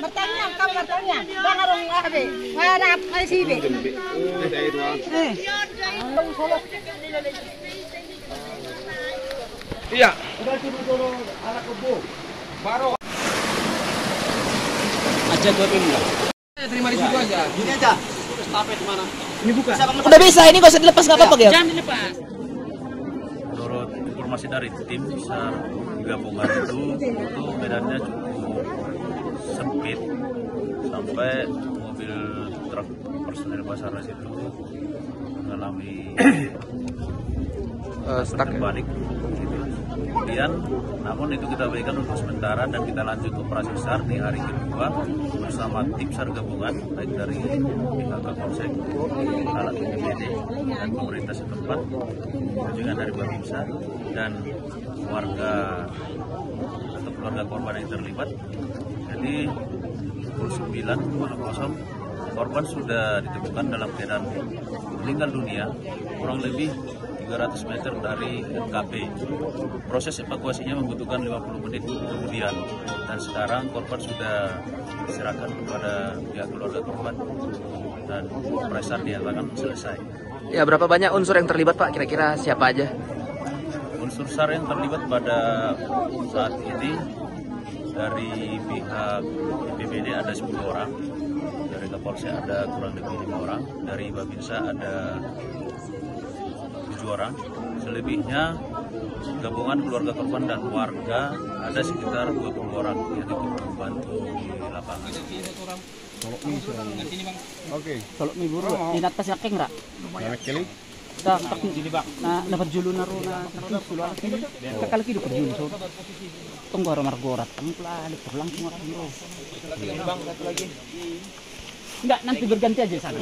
Bertanya, kamu bertanya. Bangarung abe, warap asyib. Iya. Aja dua pindah. Terima di situ aja. Gini aja. Ini buka. Udah bisa, ini nggak usah dilepas nggak apa-apa ya? Jangan dilepas. Menurut informasi dari tim besar gabungan itu medannya cukup sempit sampai mobil truk personil basarnas itu mengalami terbalik. Kemudian, namun itu kita berikan untuk sementara dan kita lanjut operasi besar di hari kedua bersama tim SAR gabungan baik dari pihak Kapolsek, alat BPBD dan pemerintah setempat, juga dari Babinsa dan warga atau keluarga korban yang terlibat. Jadi pukul 9.00 korban sudah ditemukan dalam keadaan meninggal dunia kurang lebih 300 meter dari NKB. Proses evakuasinya membutuhkan 50 menit kemudian. Dan sekarang korban sudah diserahkan kepada pihak keluarga korban dan operasi dinyatakan selesai. Ya, berapa banyak unsur yang terlibat, Pak? Kira-kira siapa aja? Unsur SAR yang terlibat pada saat ini dari pihak BPBD ada 10 orang, dari Kapolsek ada kurang lebih 5 orang, dari Babinsa ada 7 orang, selebihnya gabungan keluarga korban dan warga ada sekitar 20 orang yang ikut membantu di lapangan. Oke. Kalau mi buru, minat pas yakin nggak? Banyak kali. Dah, nah dapat julu naruna, juluan kiri. Kekal kiri dapat julu. Tunggu orang margorat, templah, diperlang semua bro. Enggak, nanti berganti aja sana.